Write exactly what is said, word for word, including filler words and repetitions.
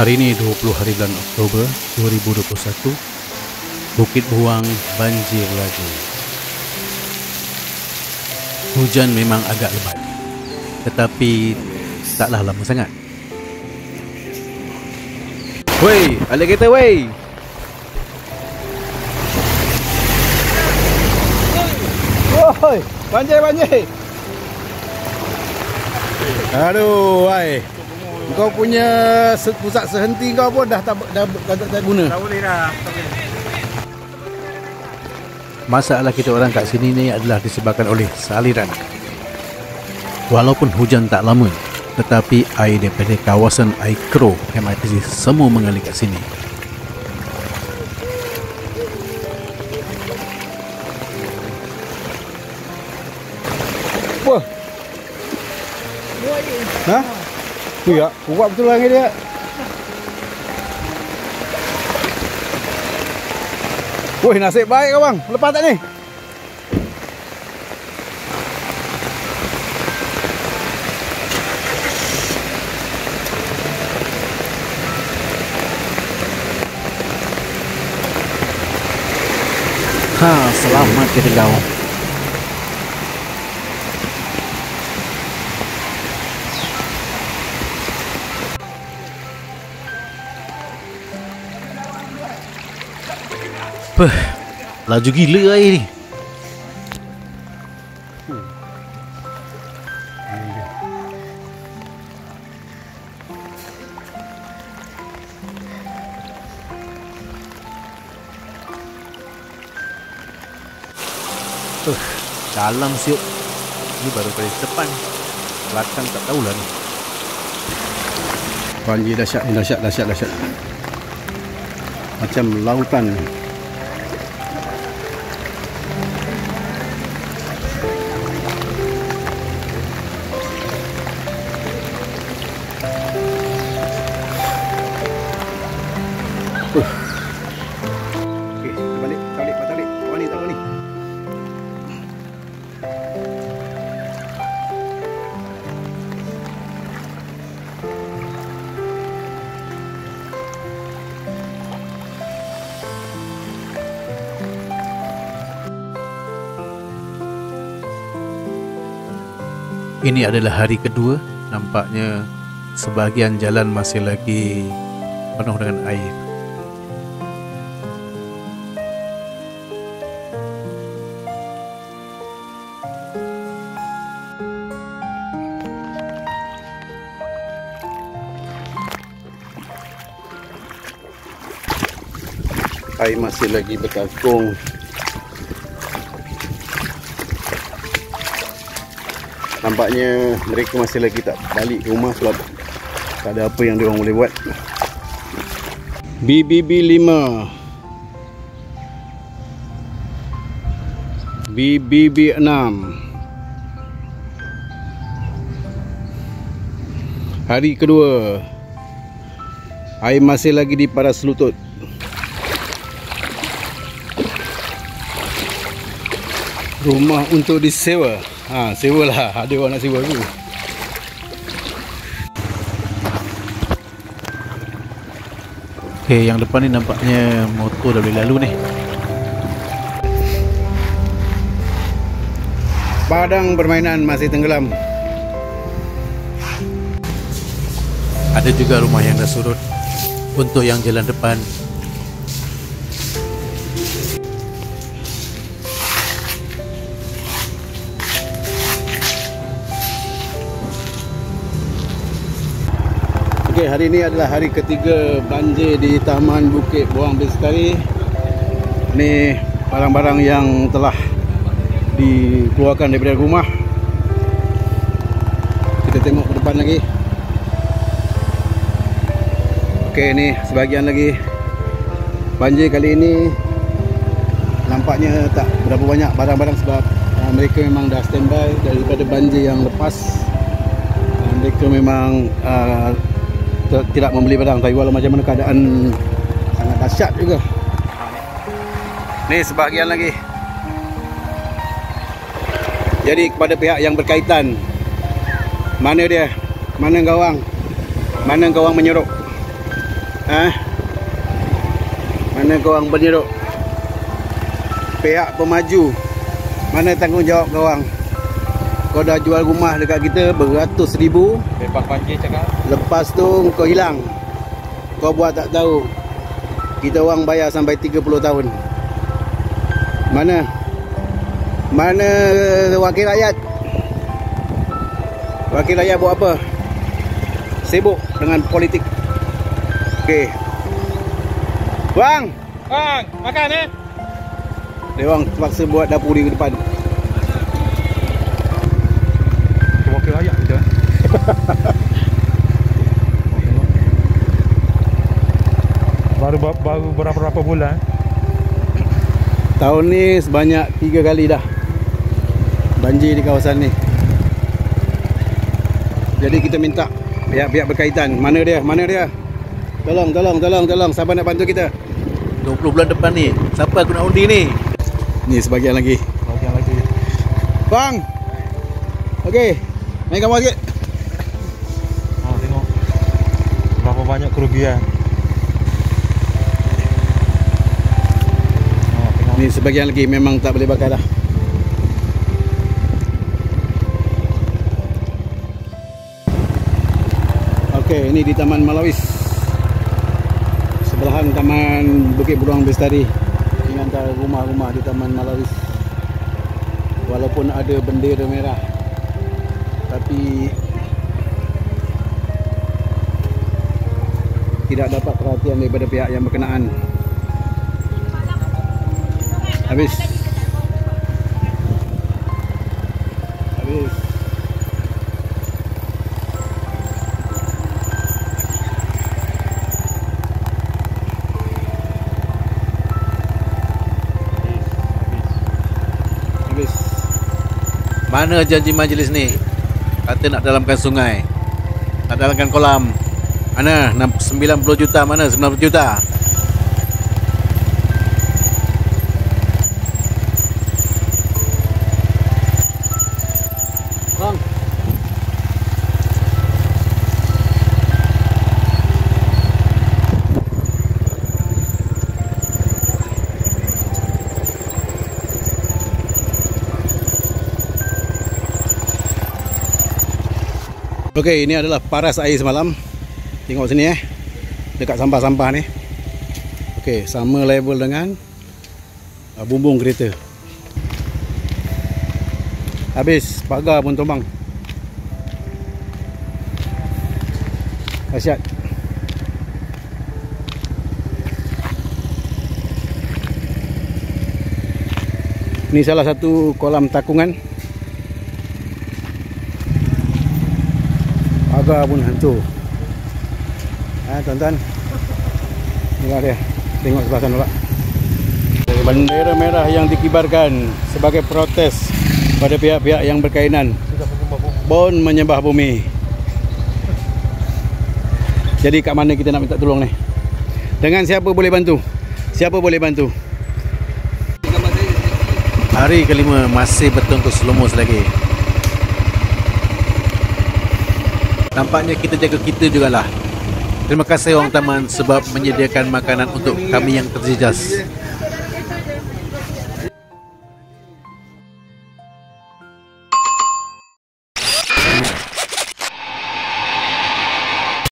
Hari ini dua puluh hari bulan Oktober dua ribu dua puluh satu, Bukit Beruang banjir lagi. Hujan memang agak lebat, tetapi taklah lama sangat. Wey, ada kereta wey. Woi, banjir banjir. Aduh, wey. Kau punya pusat sehenti kau pun dah tak dah, dah, dah, dah guna. Tak boleh dah. Masalah kita orang kat sini ni adalah disebabkan oleh saliran. Walaupun hujan tak lama, tetapi air daripada kawasan air Kro M I T C semua mengalir kat sini. Wah. Hah? Tu ya, uap betul lagi dia. Woi, nasib baik kau bang. Lepas tak ni? Ha, selamat kita kau. Puh, laju gila air ni. Hmm. Puh, dalam siup. Ni baru kali depan. Belakang tak tahulah ni. Banjir dahsyat, dahsyat, dahsyat, dahsyat. Macam lautan. Ini adalah hari kedua. Nampaknya sebahagian jalan masih lagi penuh dengan air. Air masih lagi berkakung. Nampaknya mereka masih lagi tak balik rumah sebab tak ada apa yang diorang boleh buat. B B B lima, B B B enam, hari kedua, air masih lagi di paras lutut. Rumah untuk disewa. Ha, sewa lah. Ada orang nak sewa tu. Okay, yang depan ni nampaknya motor dah boleh lalu ni. Padang permainan masih tenggelam. Ada juga rumah yang dah surut. Untuk yang jalan depan, okay, hari ini adalah hari ketiga banjir di Taman Bukit Beruang Bestari. Ini barang-barang yang telah dikeluarkan daripada rumah. Kita tengok ke depan lagi. Okey, ini sebahagian lagi. Banjir kali ini nampaknya tak berapa banyak barang-barang sebab uh, mereka memang dah standby daripada banjir yang lepas. Uh, mereka memang uh, tidak membeli barang, tapi walau macam mana keadaan sangat dahsyat juga. Ni sebahagian lagi. Jadi kepada pihak yang berkaitan, mana dia? Mana kau orang? Mana kau orang menyuruh? Ah, mana korang penyeruk pihak pemaju? Mana tanggungjawab korang? Kau dah jual rumah dekat kita beratus ribu, lepas panggil cakap, lepas tu kau hilang, kau buat tak tahu. Kita orang bayar sampai tiga puluh tahun. Mana Mana wakil rakyat? Wakil rakyat buat apa? Sibuk dengan politik. Okey. Bang, bang, makan eh. Dia orang terpaksa buat dapur di depan. Wakil rakyat kita. baru baru berapa-berapa bulan. Tahun ni sebanyak tiga kali dah banjir di kawasan ni. Jadi kita minta pihak-pihak berkaitan. Mana dia? Mana dia? Tolong, tolong, tolong, tolong. Siapa nak bantu kita? dua puluh bulan depan ni. Siapa aku nak undi ni? Ni sebahagian lagi. Sebahagian lagi. Bang. Okey. Naik kamera sikit. Oh, tengok. Berapa banyak kerugian. Oh, tengok. Ni sebahagian lagi memang tak boleh bakar dah. Okey, ini di Taman Malawis, sebelahan Taman Bukit Beruang Bestari. Ini antara rumah-rumah di Taman Malawis. Walaupun ada bendera merah, tapi tidak dapat perhatian daripada pihak yang berkenaan. Habis. Habis. Mana janji majlis ni? Kata nak dalamkan sungai, nak dalamkan kolam. Mana sembilan puluh juta? Mana sembilan puluh juta? Bang, okey, ini adalah paras air semalam. Tengok sini eh, dekat sampah-sampah ni. Okey, sama level dengan uh, bumbung kereta. Habis, pagar pun tumbang. Asyik. Ini salah satu kolam takungan. Pagar pun hancur. Ha, tuan-tuan, inilah dia. Tengok sebelah sana pula. Bendera merah yang dikibarkan sebagai protes pada pihak-pihak yang berkaitan bon menyembah bumi. Jadi kat mana kita nak minta tolong ni? Dengan siapa boleh bantu? Siapa boleh bantu? Hari kelima masih bertungkus lumus lagi. Nampaknya kita jaga kita jugalah. Terima kasih orang taman sebab menyediakan makanan untuk kami yang terjejas.